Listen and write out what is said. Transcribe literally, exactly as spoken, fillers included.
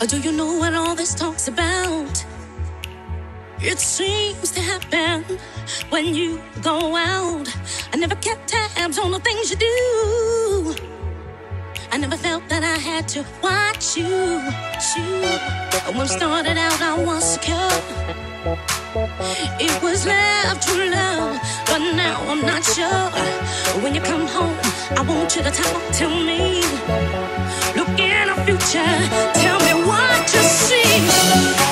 Or do you know what all this talk's about? It seems to happen when you go out. I never kept tabs on the things you do. I never felt that I had to watch you, you. When I started out, I was secure. It was love, true love, but now I'm not sure. When you come home, I want you to talk to me. Look in the future, tell me what you see.